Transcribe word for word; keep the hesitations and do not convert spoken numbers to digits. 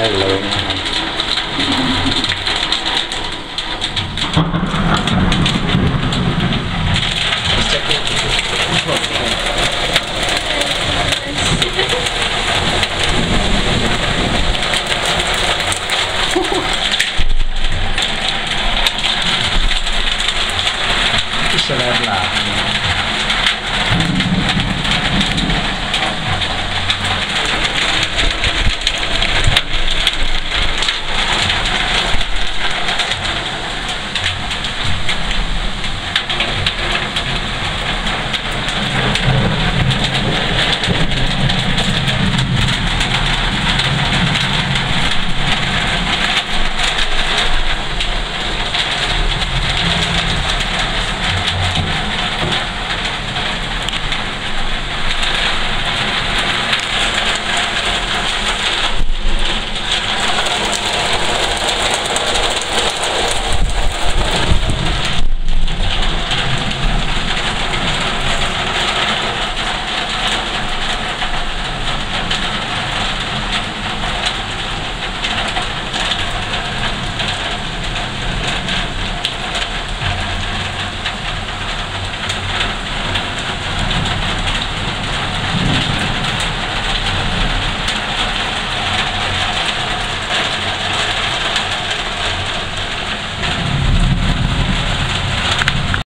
Hello.